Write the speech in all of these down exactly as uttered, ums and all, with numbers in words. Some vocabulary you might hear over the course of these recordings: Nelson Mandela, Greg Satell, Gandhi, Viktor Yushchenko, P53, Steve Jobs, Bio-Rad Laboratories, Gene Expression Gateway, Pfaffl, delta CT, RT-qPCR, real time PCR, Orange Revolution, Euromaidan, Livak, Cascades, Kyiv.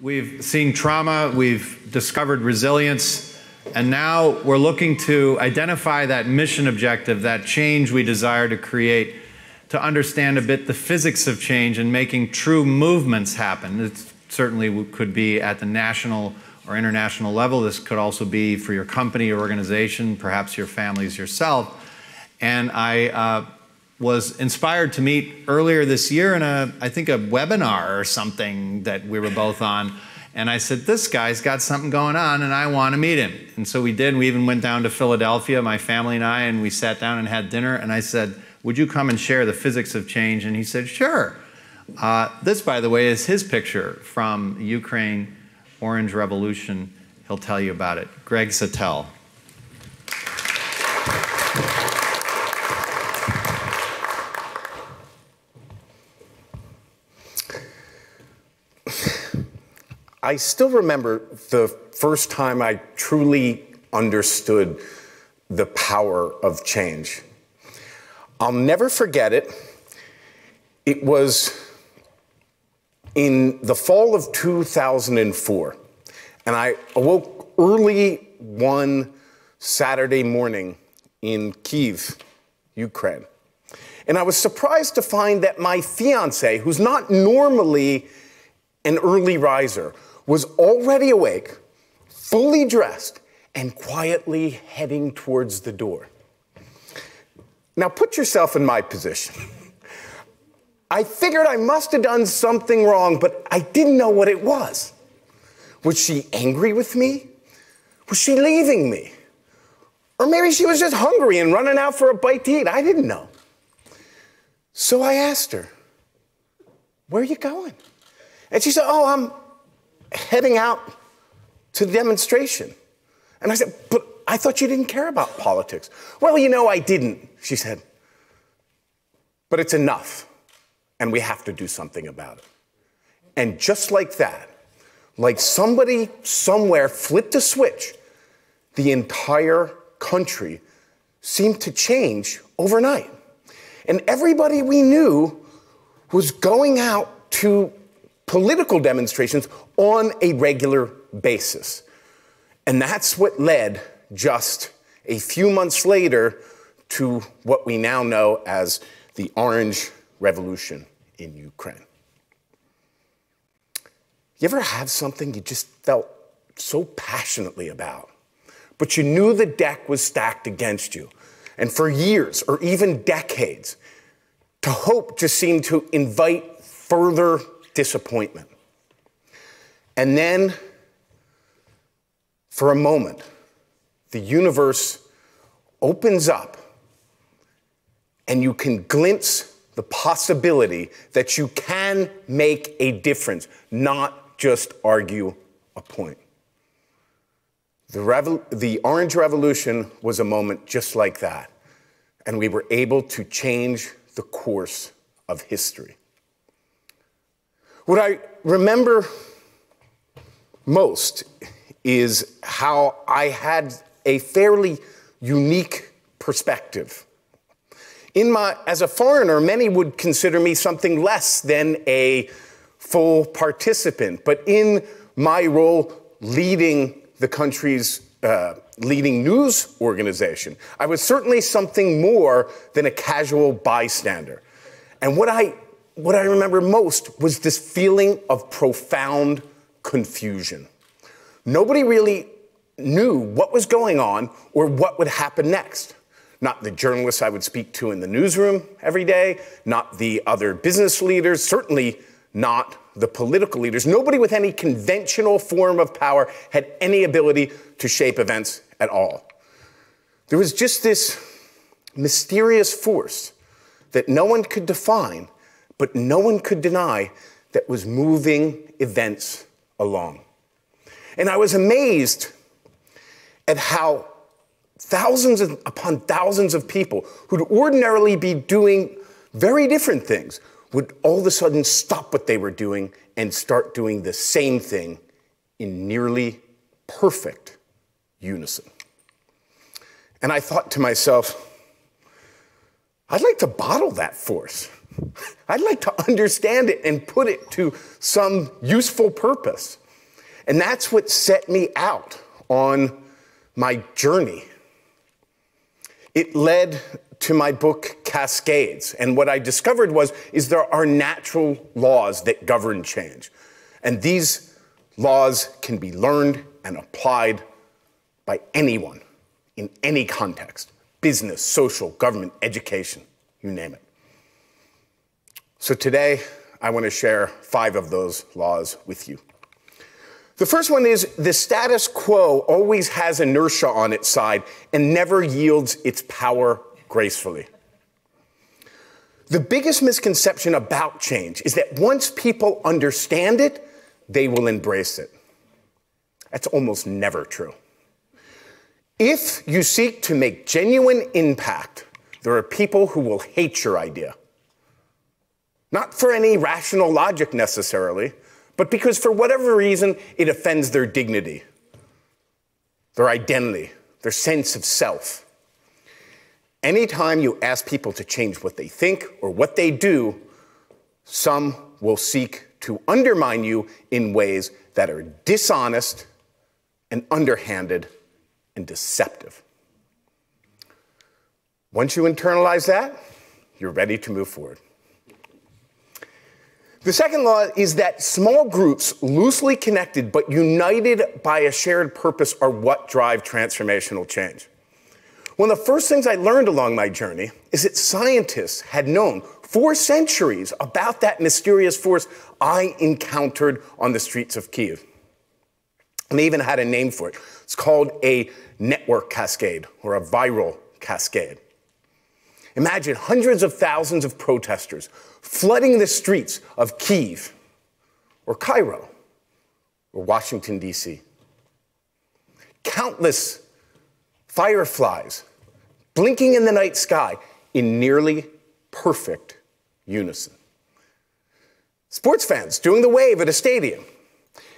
We've seen trauma, we've discovered resilience, and now we're looking to identify that mission objective, that change we desire to create, to understand a bit the physics of change and making true movements happen. It certainly could be at the national or international level. This could also be for your company or organization, perhaps your families, yourself. And I uh, was inspired to meet earlier this year in a, I think, a webinar or something that we were both on. And I said, this guy's got something going on and I want to meet him. And so we did. We even went down to Philadelphia, my family and I, and we sat down and had dinner. And I said, would you come and share the physics of change? And he said, sure. Uh, this, by the way, is his picture from Ukraine, Orange Revolution. He'll tell you about it. Greg Satell. I still remember the first time I truly understood the power of change. I'll never forget it. It was in the fall of two thousand four, and I awoke early one Saturday morning in Kyiv, Ukraine. And I was surprised to find that my fiancé, who's not normally an early riser, was already awake, fully dressed, and quietly heading towards the door. Now put yourself in my position. I figured I must have done something wrong, but I didn't know what it was. Was she angry with me? Was she leaving me? Or maybe she was just hungry and running out for a bite to eat. I didn't know. So I asked her, where are you going? And she said, oh, I'm heading out to the demonstration. And I said, but I thought you didn't care about politics. Well, you know, I didn't, she said. But it's enough, and we have to do something about it. And just like that, like somebody somewhere flipped a switch, the entire country seemed to change overnight. And everybody we knew was going out to political demonstrations on a regular basis. And that's what led just a few months later to what we now know as the Orange Revolution in Ukraine. You ever have something you just felt so passionately about, but you knew the deck was stacked against you, and for years or even decades, to hope just seemed to invite further disappointment. And then, for a moment, the universe opens up and you can glimpse the possibility that you can make a difference, not just argue a point. The, revol- the Orange Revolution was a moment just like that, and we were able to change the course of history. What I remember most is how I had a fairly unique perspective. In my, as a foreigner, many would consider me something less than a full participant, but in my role leading the country's uh, leading news organization, I was certainly something more than a casual bystander. And what I What I remember most was this feeling of profound confusion. Nobody really knew what was going on or what would happen next. Not the journalists I would speak to in the newsroom every day, not the other business leaders, certainly not the political leaders. Nobody with any conventional form of power had any ability to shape events at all. There was just this mysterious force that no one could define, but no one could deny that was moving events along. And I was amazed at how thousands of, upon thousands of people who'd ordinarily be doing very different things would all of a sudden stop what they were doing and start doing the same thing in nearly perfect unison. And I thought to myself, I'd like to bottle that force. I'd like to understand it and put it to some useful purpose. And that's what set me out on my journey. It led to my book, Cascades. And what I discovered was, is there are natural laws that govern change. And these laws can be learned and applied by anyone in any context, business, social, government, education, you name it. So today, I want to share five of those laws with you. The first one is the status quo always has inertia on its side and never yields its power gracefully. The biggest misconception about change is that once people understand it, they will embrace it. That's almost never true. If you seek to make genuine impact, there are people who will hate your idea. Not for any rational logic necessarily, but because for whatever reason, it offends their dignity, their identity, their sense of self. Anytime you ask people to change what they think or what they do, some will seek to undermine you in ways that are dishonest and underhanded and deceptive. Once you internalize that, you're ready to move forward. The second law is that small groups, loosely connected but united by a shared purpose, are what drive transformational change. One of the first things I learned along my journey is that scientists had known for centuries about that mysterious force I encountered on the streets of Kyiv. And they even had a name for it. It's called a network cascade or a viral cascade. Imagine hundreds of thousands of protesters flooding the streets of Kyiv or Cairo or Washington, D C Countless fireflies blinking in the night sky in nearly perfect unison. Sports fans doing the wave at a stadium.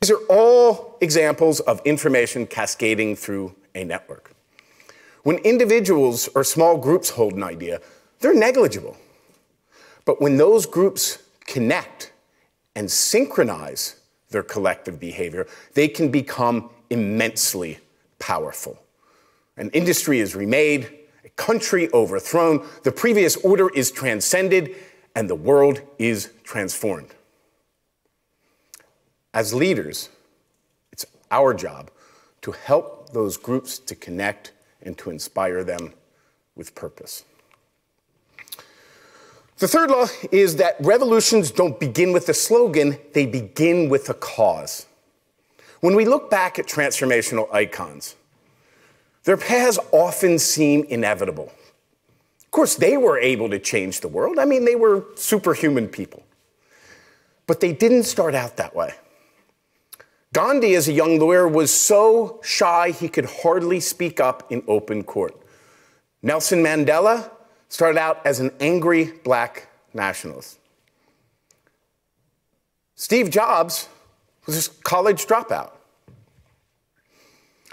These are all examples of information cascading through a network. When individuals or small groups hold an idea, they're negligible. But when those groups connect and synchronize their collective behavior, they can become immensely powerful. An industry is remade, a country overthrown, the previous order is transcended, and the world is transformed. As leaders, it's our job to help those groups to connect and to inspire them with purpose. The third law is that revolutions don't begin with a slogan, they begin with a cause. When we look back at transformational icons, their paths often seem inevitable. Of course, they were able to change the world. I mean, they were superhuman people. But they didn't start out that way. Gandhi, as a young lawyer, was so shy he could hardly speak up in open court. Nelson Mandela started out as an angry black nationalist. Steve Jobs was a college dropout.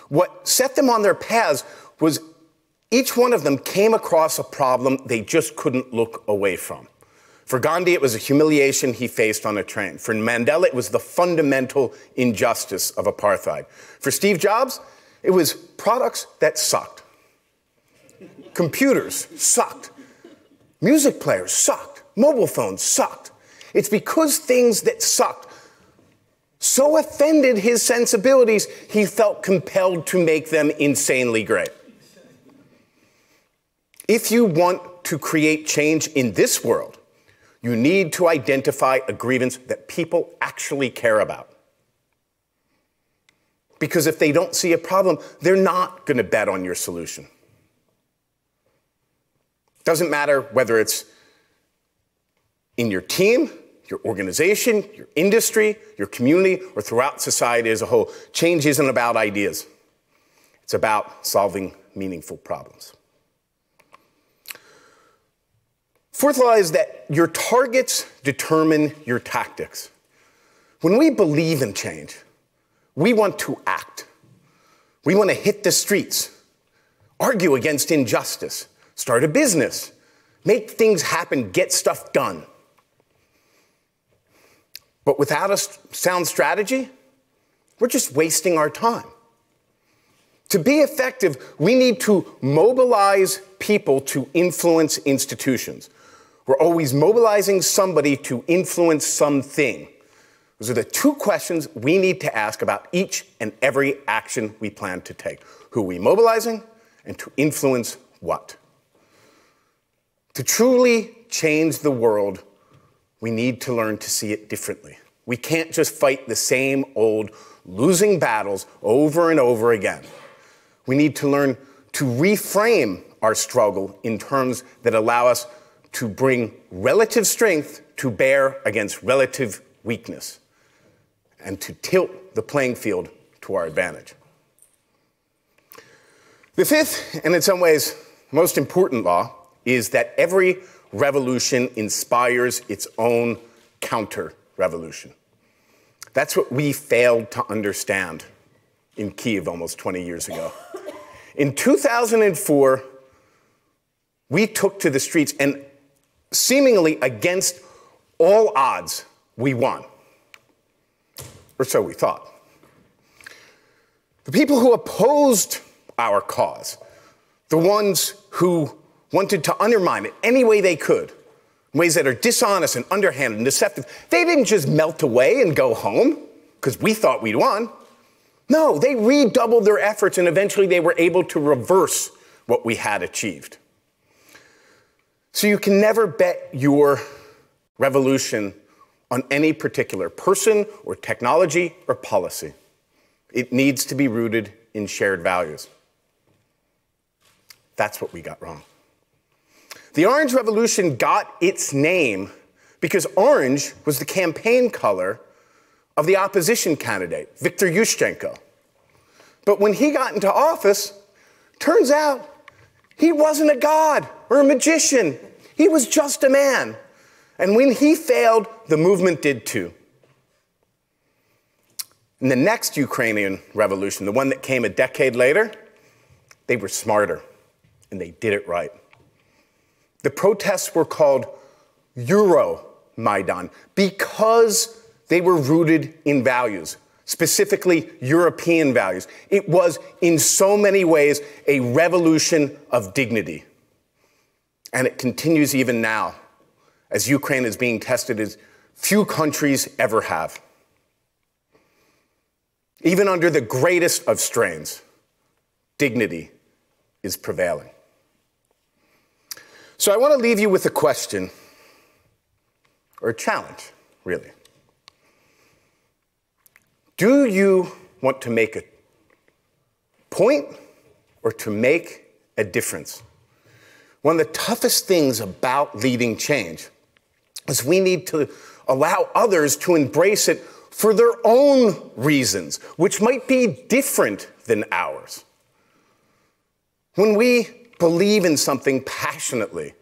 What set them on their paths was each one of them came across a problem they just couldn't look away from. For Gandhi, it was a humiliation he faced on a train. For Mandela, it was the fundamental injustice of apartheid. For Steve Jobs, it was products that sucked. Computers sucked. Music players sucked. Mobile phones sucked. It's because things that sucked so offended his sensibilities, he felt compelled to make them insanely great. If you want to create change in this world, you need to identify a grievance that people actually care about. Because if they don't see a problem, they're not going to bet on your solution. Doesn't matter whether it's in your team, your organization, your industry, your community, or throughout society as a whole. Change isn't about ideas. It's about solving meaningful problems. Fourth law is that your targets determine your tactics. When we believe in change, we want to act. We want to hit the streets, argue against injustice, start a business, make things happen, get stuff done. But without a sound strategy, We're just wasting our time. To be effective, we need to mobilize people to influence institutions. We're always mobilizing somebody to influence something. Those are the two questions we need to ask about each and every action we plan to take. Who are we mobilizing, and to influence what? To truly change the world, we need to learn to see it differently. We can't just fight the same old losing battles over and over again. We need to learn to reframe our struggle in terms that allow us to bring relative strength to bear against relative weakness, and to tilt the playing field to our advantage. The fifth, and in some ways most important law, is that every revolution inspires its own counter-revolution. That's what we failed to understand in Kyiv almost twenty years ago. In two thousand four, we took to the streets, and seemingly against all odds, we won, or so we thought. The people who opposed our cause, the ones who wanted to undermine it any way they could, in ways that are dishonest and underhanded and deceptive, they didn't just melt away and go home because we thought we'd won. No, they redoubled their efforts, and eventually they were able to reverse what we had achieved. So you can never bet your revolution on any particular person or technology or policy. It needs to be rooted in shared values. That's what we got wrong. The Orange Revolution got its name because orange was the campaign color of the opposition candidate, Viktor Yushchenko. But when he got into office, turns out he wasn't a god or a magician. He was just a man. And when he failed, the movement did too. In the next Ukrainian revolution, the one that came a decade later, they were smarter, and they did it right. The protests were called Euromaidan because they were rooted in values, specifically European values. It was, in so many ways, a revolution of dignity. And it continues even now, as Ukraine is being tested as few countries ever have. Even under the greatest of strains, dignity is prevailing. So I want to leave you with a question, or a challenge, really. Do you want to make a point or to make a difference? One of the toughest things about leading change is we need to allow others to embrace it for their own reasons, which might be different than ours. When we believe in something passionately,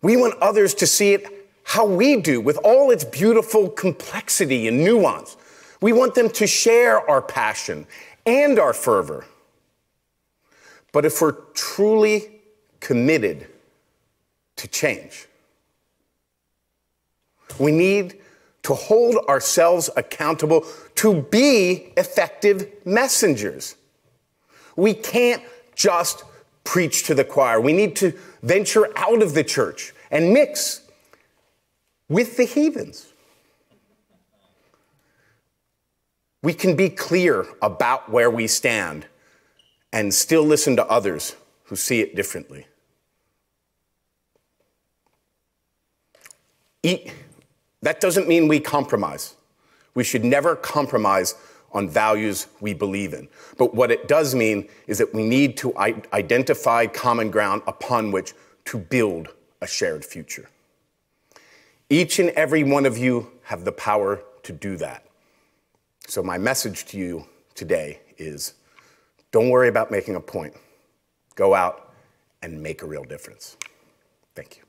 we want others to see it how we do, with all its beautiful complexity and nuance. We want them to share our passion and our fervor. But if we're truly committed to change, we need to hold ourselves accountable to be effective messengers. We can't just preach to the choir. We need to venture out of the church and mix with the heathens. We can be clear about where we stand and still listen to others who see it differently. Eat. That doesn't mean we compromise. We should never compromise on values we believe in. But what it does mean is that we need to identify common ground upon which to build a shared future. Each and every one of you have the power to do that. So my message to you today is, don't worry about making a point. Go out and make a real difference. Thank you.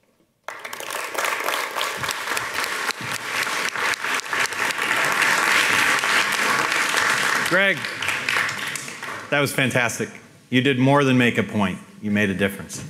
Greg, that was fantastic. You did more than make a point. You made a difference.